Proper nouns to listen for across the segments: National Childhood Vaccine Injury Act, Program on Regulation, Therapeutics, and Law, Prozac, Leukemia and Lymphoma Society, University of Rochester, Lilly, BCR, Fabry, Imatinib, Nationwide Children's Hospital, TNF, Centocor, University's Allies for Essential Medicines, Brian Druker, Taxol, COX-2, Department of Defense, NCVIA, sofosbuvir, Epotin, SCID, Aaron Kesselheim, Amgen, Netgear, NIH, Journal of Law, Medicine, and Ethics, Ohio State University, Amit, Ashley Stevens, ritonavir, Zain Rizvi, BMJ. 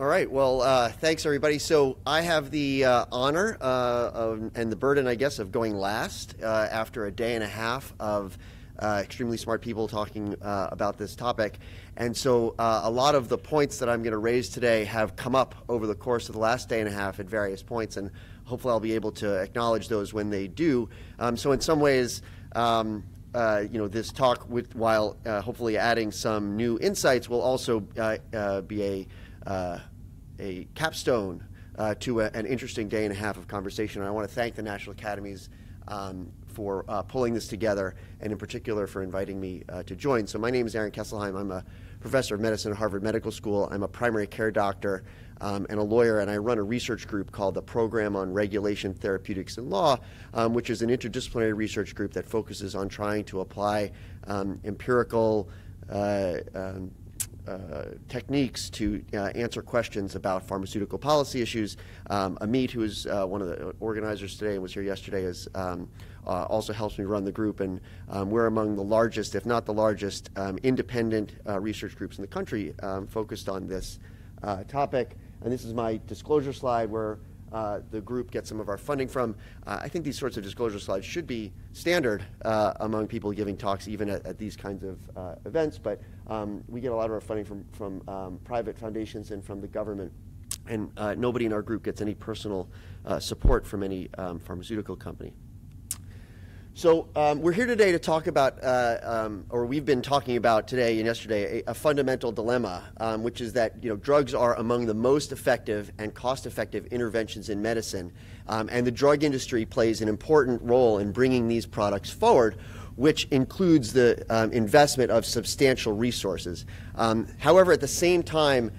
All right. Well, thanks, everybody. So I have the honor and the burden, I guess, of going last after a day and a half of extremely smart people talking about this topic. And so a lot of the points that I'm going to raise today have come up over the course of the last day and a half at various points, and hopefully I'll be able to acknowledge those when they do. So in some ways, you know, this talk, while hopefully adding some new insights, will also be a capstone to an interesting day and a half of conversation. And I want to thank the National Academies for pulling this together, and in particular for inviting me to join. So my name is Aaron Kesselheim. I'm a professor of medicine at Harvard Medical School. I'm a primary care doctor and a lawyer, and I run a research group called the Program on Regulation, Therapeutics, and Law, which is an interdisciplinary research group that focuses on trying to apply empirical techniques to answer questions about pharmaceutical policy issues. Amit, who is one of the organizers today and was here yesterday, is also helps me run the group, and we're among the largest, if not the largest, independent research groups in the country focused on this topic. And this is my disclosure slide where the group gets some of our funding from. I think these sorts of disclosure slides should be standard among people giving talks, even at these kinds of events, but we get a lot of our funding from private foundations and from the government, and nobody in our group gets any personal support from any pharmaceutical company. So we're here today to talk about, or we've been talking about today and yesterday, a fundamental dilemma, which is that, you know, drugs are among the most effective and cost-effective interventions in medicine, and the drug industry plays an important role in bringing these products forward, which includes the investment of substantial resources. However, at the same time,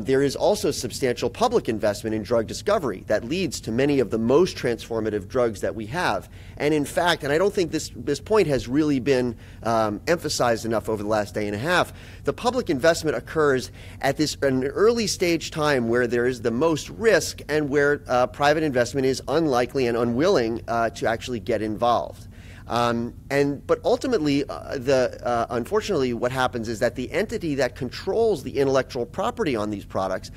there is also substantial public investment in drug discovery that leads to many of the most transformative drugs that we have. And in fact, and I don't think this point has really been emphasized enough over the last day and a half, the public investment occurs at an early stage time where there is the most risk and where private investment is unlikely and unwilling to actually get involved. But ultimately, unfortunately, what happens is that the entity that controls the intellectual property on these products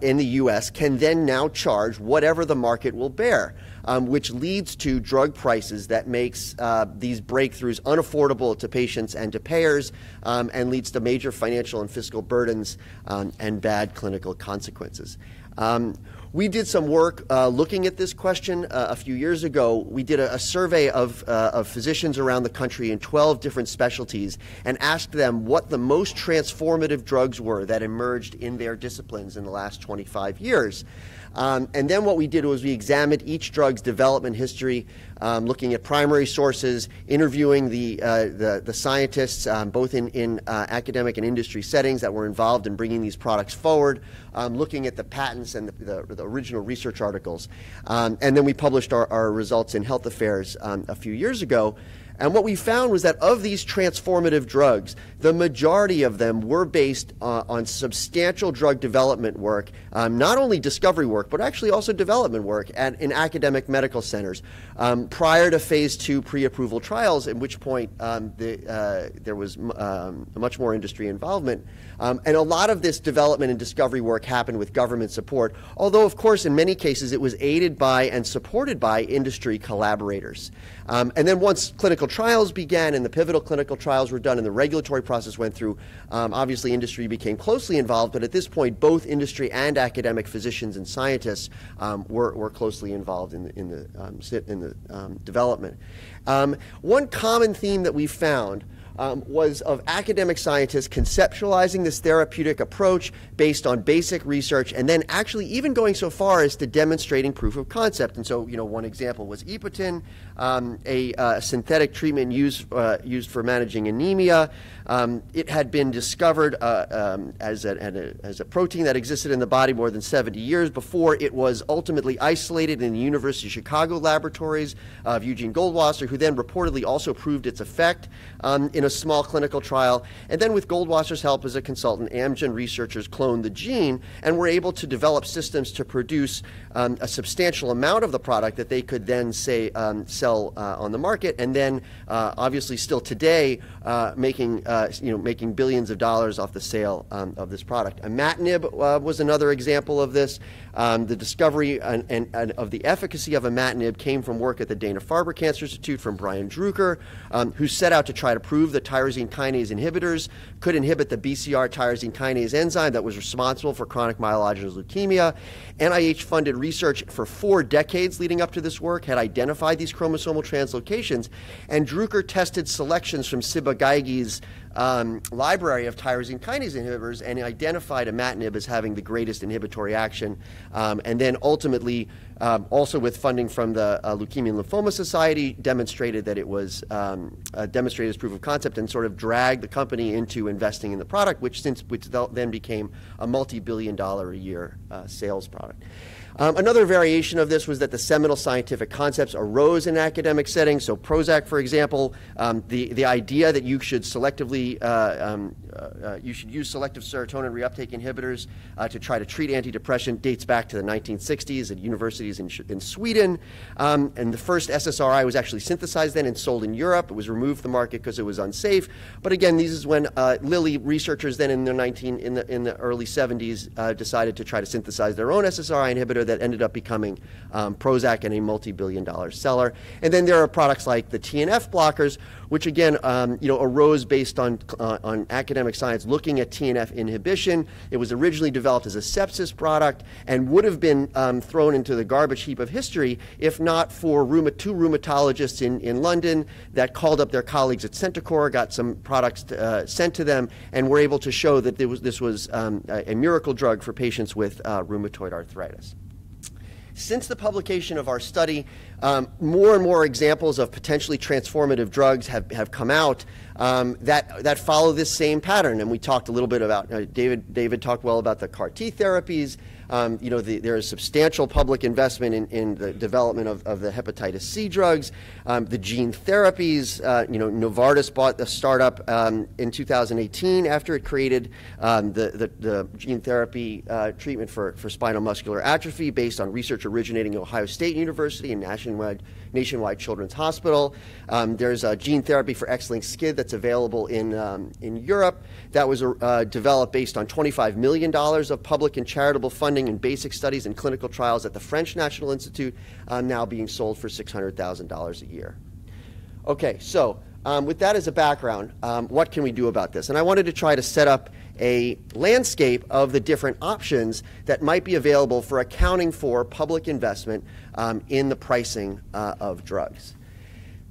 in the U.S. can then now charge whatever the market will bear, which leads to drug prices that makes these breakthroughs unaffordable to patients and to payers, and leads to major financial and fiscal burdens and bad clinical consequences. We did some work looking at this question a few years ago. We did a survey of physicians around the country in 12 different specialties and asked them what the most transformative drugs were that emerged in their disciplines in the last 25 years. And then what we did was we examined each drug's development history, looking at primary sources, interviewing the scientists, both in academic and industry settings that were involved in bringing these products forward, looking at the patents and the original research articles. And then we published our results in Health Affairs a few years ago. And what we found was that of these transformative drugs, the majority of them were based on substantial drug development work, not only discovery work, but actually also development work in academic medical centers prior to phase 2 pre-approval trials, at which point there was much more industry involvement. And a lot of this development and discovery work happened with government support, although, of course, in many cases it was aided by and supported by industry collaborators. And then once clinical trials began and the pivotal clinical trials were done and the regulatory process went through, obviously industry became closely involved, but at this point both industry and academic physicians and scientists were closely involved in the development. One common theme that we found was of academic scientists conceptualizing this therapeutic approach based on basic research, and then actually even going so far as to demonstrating proof of concept. And so, you know, one example was Epotin, a synthetic treatment used for managing anemia. It had been discovered as a protein that existed in the body more than 70 years before. It was ultimately isolated in the University of Chicago laboratories of Eugene Goldwasser, who then reportedly also proved its effect in a small clinical trial. And then with Goldwasser's help as a consultant, Amgen researchers cloned the gene and were able to develop systems to produce a substantial amount of the product that they could then, say, sell on the market. And then, obviously, still today, making billions of dollars off the sale of this product. Imatinib was another example of this. The discovery and of the efficacy of imatinib came from work at the Dana-Farber Cancer Institute from Brian Druker, who set out to try to prove that tyrosine kinase inhibitors could inhibit the BCR tyrosine kinase enzyme that was responsible for chronic myelogenous leukemia. NIH-funded research for 4 decades leading up to this work had identified these chromosomal translocations, and Druker tested selections from Sibagaigi's library of tyrosine kinase inhibitors and identified imatinib as having the greatest inhibitory action. And then ultimately, also with funding from the Leukemia and Lymphoma Society, demonstrated that it was demonstrated as proof of concept and sort of dragged the company into investing in the product, which then became a multi-billion-dollar-a-year sales product. Another variation of this was that the seminal scientific concepts arose in academic settings. So Prozac, for example, the idea that you should selectively use selective serotonin reuptake inhibitors to try to treat antidepression dates back to the 1960s at universities in Sweden. And the first SSRI was actually synthesized then and sold in Europe. It was removed from the market because it was unsafe. But again, this is when Lilly researchers then in the early 70s decided to try to synthesize their own SSRI inhibitor that ended up becoming Prozac and a multi-billion-dollar seller. And then there are products like the TNF blockers, which again, arose based on academic science looking at TNF inhibition. It was originally developed as a sepsis product and would have been thrown into the garbage heap of history if not for two rheumatologists in London that called up their colleagues at Centocor, got some products sent to them, and were able to show that this was a miracle drug for patients with rheumatoid arthritis. Since the publication of our study, more and more examples of potentially transformative drugs have come out that follow this same pattern. And we talked a little bit about, David talked well about the CAR T therapies. There is substantial public investment in the development of the hepatitis C drugs, the gene therapies. Novartis bought the startup in 2018 after it created the gene therapy treatment for spinal muscular atrophy based on research originating at Ohio State University and Nationwide Children's Hospital. There's a gene therapy for X-linked SCID that's available in Europe that was developed based on $25 million of public and charitable funding in basic studies and clinical trials at the French National Institute, now being sold for $600,000 a year. Okay, so with that as a background, what can we do about this? And I wanted to try to set up a landscape of the different options that might be available for accounting for public investment in the pricing of drugs.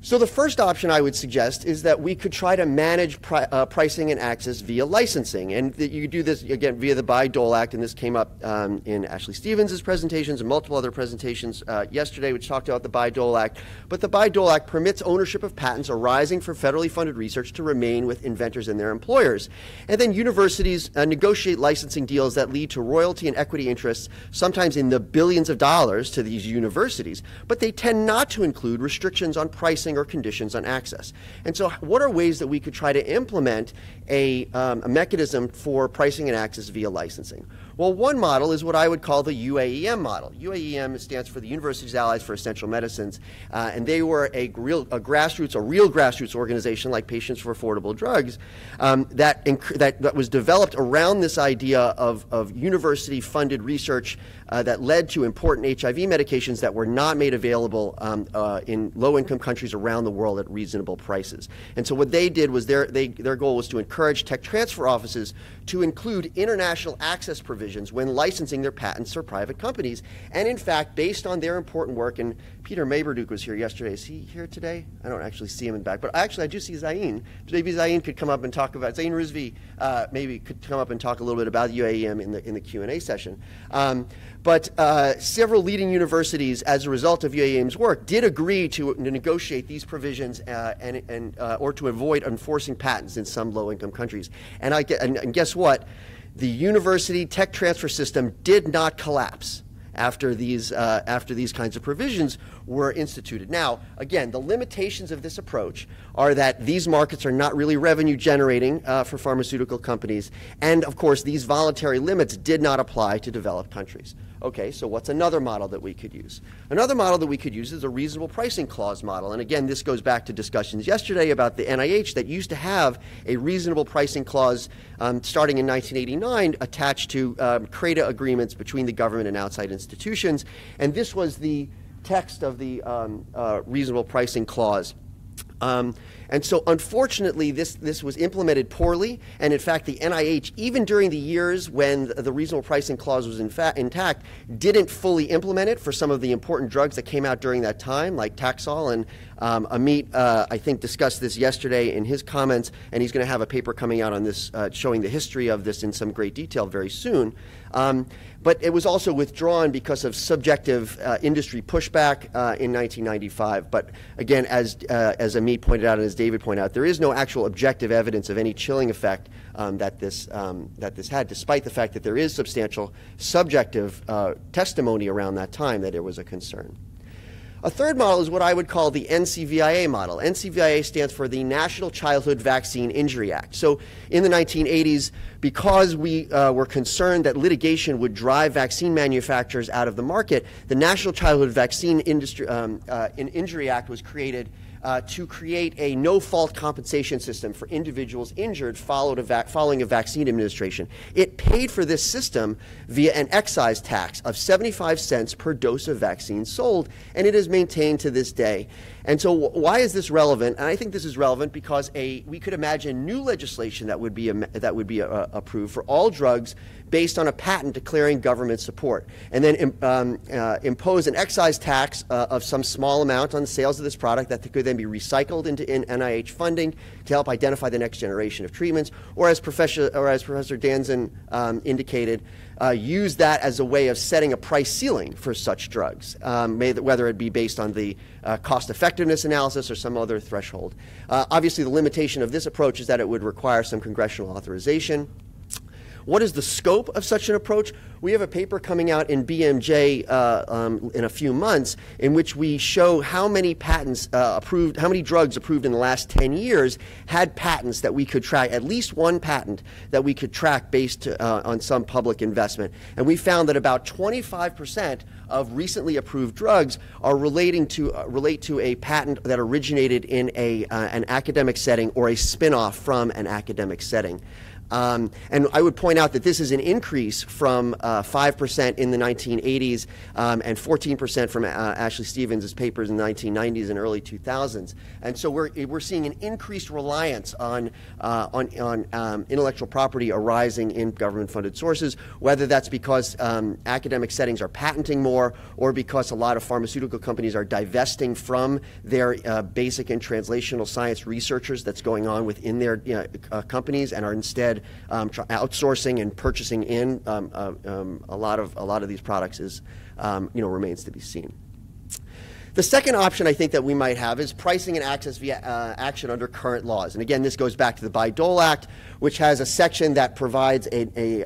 So the first option I would suggest is that we could try to manage pricing and access via licensing. And you do this, again, via the Bayh-Dole Act, and this came up in Ashley Stevens' presentations and multiple other presentations yesterday, which talked about the Bayh-Dole Act. But the Bayh-Dole Act permits ownership of patents arising from federally funded research to remain with inventors and their employers. And then universities negotiate licensing deals that lead to royalty and equity interests, sometimes in the billions of dollars to these universities. But they tend not to include restrictions on pricing or conditions on access. And so what are ways that we could try to implement a mechanism for pricing and access via licensing? Well, one model is what I would call the UAEM model. UAEM stands for the University's Allies for Essential Medicines, and they were a real grassroots organization like Patients for Affordable Drugs that was developed around this idea of university-funded research that led to important HIV medications that were not made available in low-income countries around the world at reasonable prices. And so what they did was their goal was to encourage tech transfer offices to include international access provisions when licensing their patents for private companies. And in fact, based on their important work, and Peter Maberduke was here yesterday. Is he here today? I don't actually see him in the back, but actually I do see Zain. Maybe Zain could come up and talk about, Zain Rizvi maybe could come up and talk a little bit about UAEM in the Q&A session. But several leading universities, as a result of UAEM's work, did agree to negotiate these provisions or to avoid enforcing patents in some low-income countries. And guess what? The university tech transfer system did not collapse. after these kinds of provisions were instituted. Now, again, the limitations of this approach are that these markets are not really revenue generating for pharmaceutical companies, and of course these voluntary limits did not apply to developed countries. Okay, so what's another model that we could use? Another model that we could use is a reasonable pricing clause model, and again this goes back to discussions yesterday about the NIH that used to have a reasonable pricing clause starting in 1989 attached to CRADA agreements between the government and outside institutions, and this was the text of the reasonable pricing clause. And so unfortunately this was implemented poorly, and in fact the NIH, even during the years when the reasonable pricing clause was in fact intact, didn't fully implement it for some of the important drugs that came out during that time, like Taxol. And Amit, I think, discussed this yesterday in his comments, and he's going to have a paper coming out on this showing the history of this in some great detail very soon. But it was also withdrawn because of subjective industry pushback in 1995. But again, as Amit pointed out and as David pointed out, there is no actual objective evidence of any chilling effect that this had, despite the fact that there is substantial subjective testimony around that time that it was a concern. A third model is what I would call the NCVIA model. NCVIA stands for the National Childhood Vaccine Injury Act. So in the 1980s, because we were concerned that litigation would drive vaccine manufacturers out of the market, the National Childhood Vaccine Injury Act was created to create a no-fault compensation system for individuals injured following a vaccine administration. It paid for this system via an excise tax of 75 cents per dose of vaccine sold, and it is maintained to this day. And so why is this relevant? And I think this is relevant because we could imagine new legislation that would be approved for all drugs based on a patent declaring government support, and then impose an excise tax of some small amount on the sales of this product that could then be recycled into NIH funding to help identify the next generation of treatments, or as Professor Danzen indicated, use that as a way of setting a price ceiling for such drugs, whether it be based on the cost effectiveness analysis or some other threshold. Obviously, the limitation of this approach is that it would require some congressional authorization. What is the scope of such an approach? We have a paper coming out in BMJ in a few months in which we show how many patents approved, how many drugs approved in the last 10 years had patents that we could track, at least one patent that we could track based on some public investment. And we found that about 25% of recently approved drugs are relate to a patent that originated in an academic setting or a spin-off from an academic setting. And I would point out that this is an increase from 5% in the 1980s and 14% from Ashley Stevens' papers in the 1990s and early 2000s. And so we're seeing an increased reliance on intellectual property arising in government-funded sources, whether that's because academic settings are patenting more or because a lot of pharmaceutical companies are divesting from their basic and translational science researchers that's going on within their companies and are instead outsourcing and purchasing in a lot of these products is remains to be seen. The second option I think that we might have is pricing and access via action under current laws. And again, this goes back to the Bayh-Dole Act, which has a section that provides a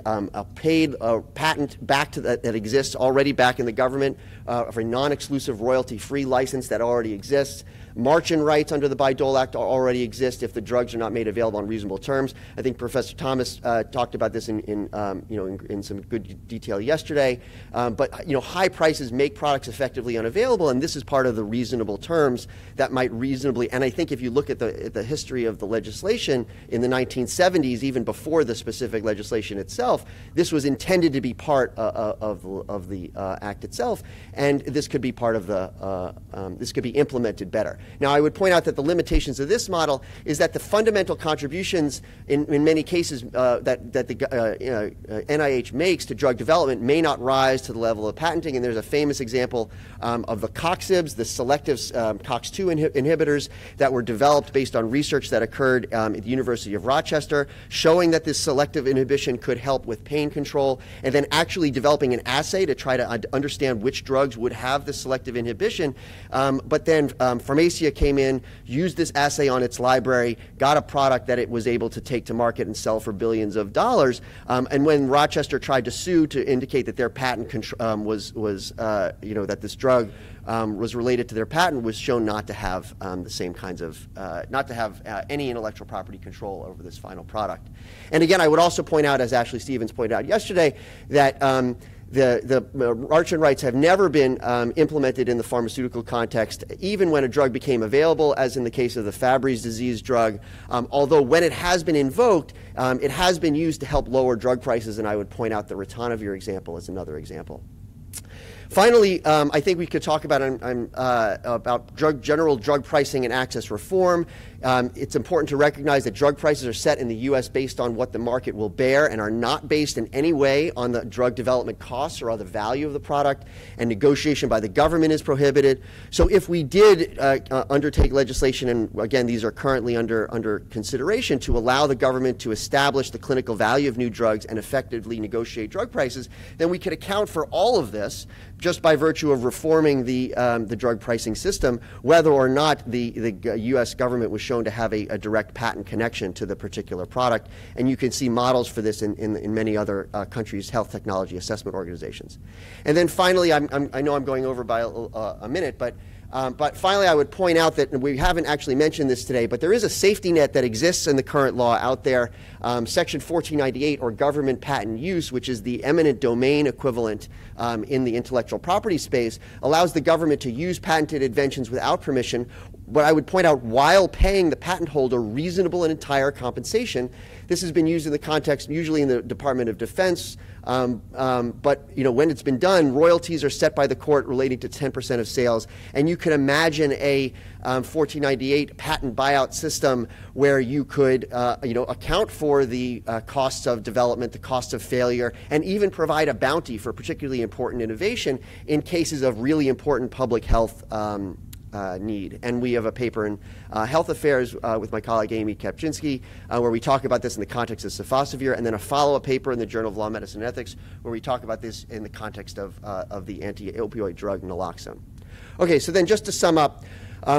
paid patent back to that exists already back in the government for a non-exclusive royalty-free license that already exists. March-in rights under the Bayh-Dole Act already exist if the drugs are not made available on reasonable terms. I think Professor Thomas talked about this in some good detail yesterday. But high prices make products effectively unavailable, and this is part of the reasonable terms that might reasonably. And I think if you look at the history of the legislation in the 1970s, even before the specific legislation itself, this was intended to be part of the act itself, and this could be part of the this could be implemented better. Now, I would point out that the limitations of this model is that the fundamental contributions in many cases that the NIH makes to drug development may not rise to the level of patenting, and there's a famous example of the COX-IBs, the selective COX-2 inhibitors that were developed based on research that occurred at the University of Rochester, showing that this selective inhibition could help with pain control, and then actually developing an assay to try to understand which drugs would have this selective inhibition, but then from Acacia came in, used this assay on its library, got a product that it was able to take to market and sell for billions of dollars. And when Rochester tried to sue to indicate that their patent that this drug was related to their patent, was shown not to have the same kinds of, not to have any intellectual property control over this final product. And again, I would also point out, as Ashley Stevens pointed out yesterday, that the Marchand rights have never been implemented in the pharmaceutical context, even when a drug became available, as in the case of the Fabry's disease drug, although when it has been invoked, it has been used to help lower drug prices, and I would point out the ritonavir example as another example. Finally, I think we could talk about general drug pricing and access reform. It's important to recognize that drug prices are set in the U.S. based on what the market will bear and are not based in any way on the drug development costs or on the value of the product, and negotiation by the government is prohibited. So if we did undertake legislation, and again, these are currently under consideration, to allow the government to establish the clinical value of new drugs and effectively negotiate drug prices, then we could account for all of this just by virtue of reforming the drug pricing system, whether or not the U.S. government was shown to have a direct patent connection to the particular product. And you can see models for this in many other countries' health technology assessment organizations. And then finally, I know I'm going over by a minute, but finally, I would point out that we haven't actually mentioned this today, but there is a safety net that exists in the current law out there, Section 1498, or government patent use, which is the eminent domain equivalent in the intellectual property space, allows the government to use patented inventions without permission, but I would point out while paying the patent holder reasonable and entire compensation. This has been used in the context usually in the Department of Defense, but when it's been done, royalties are set by the court relating to 10% of sales, and you can imagine a 1498 patent buyout system where you could account for the costs of development, the costs of failure, and even provide a bounty for particularly important innovation in cases of really important public health need. And we have a paper in Health Affairs with my colleague Amy Kapczynski where we talk about this in the context of sofosbuvir, and then a follow-up paper in the Journal of Law, Medicine, and Ethics where we talk about this in the context of the anti-opioid drug naloxone. Okay, so then just to sum up,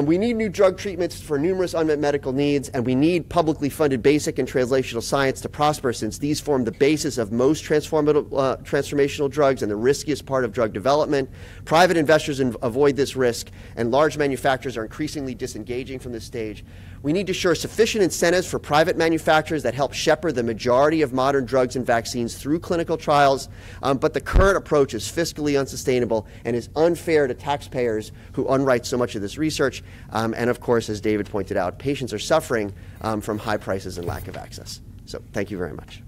we need new drug treatments for numerous unmet medical needs, and we need publicly funded basic and translational science to prosper, since these form the basis of most transformational drugs and the riskiest part of drug development. Private investors avoid this risk, and large manufacturers are increasingly disengaging from this stage. We need to ensure sufficient incentives for private manufacturers that help shepherd the majority of modern drugs and vaccines through clinical trials, but the current approach is fiscally unsustainable and is unfair to taxpayers who underwrite so much of this research. And of course, as David pointed out, patients are suffering from high prices and lack of access. So thank you very much.